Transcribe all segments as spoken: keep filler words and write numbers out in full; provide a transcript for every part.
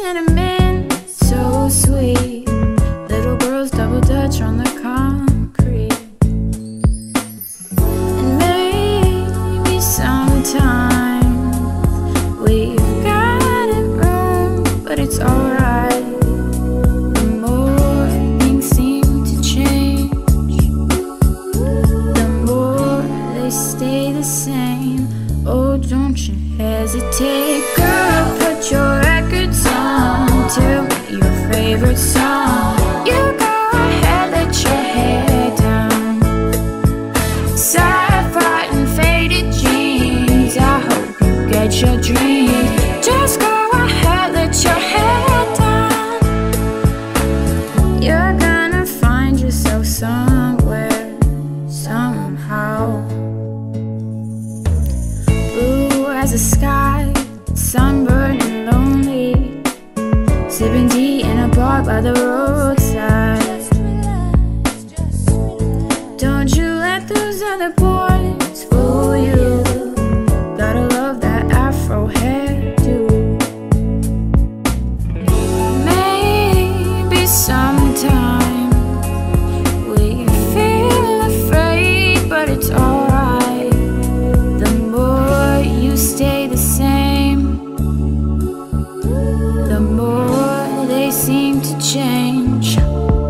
tenement, so sweet. Little girls double dutch on the concrete. And maybe sometimes we've got it wrong, but it's alright. The more things seem to change, the more they stay the same. Oh, don't you hesitate, girl, put your records on to your favorite song. You go ahead, let your hair down, sci-fi and faded jeans. I hope you get your dreams. Just go ahead, let your hair down. You're gonna find yourself somewhere, somehow. Blue as the sky, sunburned and lonely, sipping tea in a bar by the roadside. Don't you let those other boys fool you. Gotta love that afro hairdo. Maybe sometimes we feel afraid, but it's alright. The more you stay the same, the more they seem to change.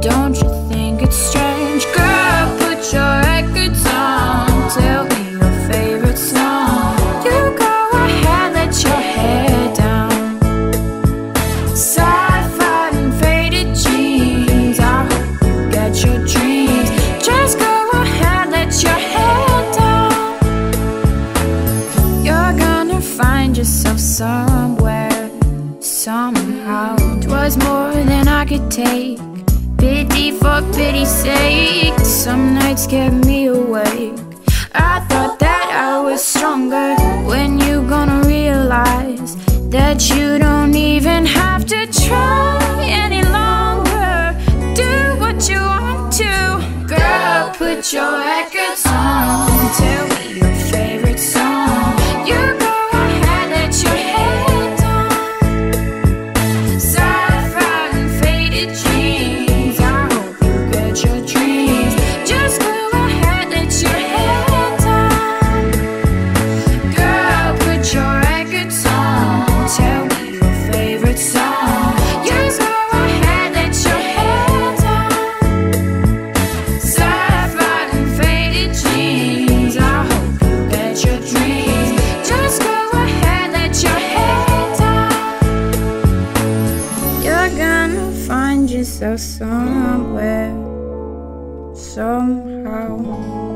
Don't you think it's strange? Girl, put your records on, tell me your favorite song. You go ahead, let your hair down, sci-fi and faded jeans. I hope you get your dreams. Just go ahead, let your hair down. You're gonna find yourself somewhere, somehow. 'Twas more than I could take. Pity for pity's sake. Some nights kept me awake. I thought that I was stronger. When you gonna realize that you don't even have to try any longer? Do what you want to. Girl, put your records on, tell me your favorite song. You go ahead, let your hair somewhere, somehow.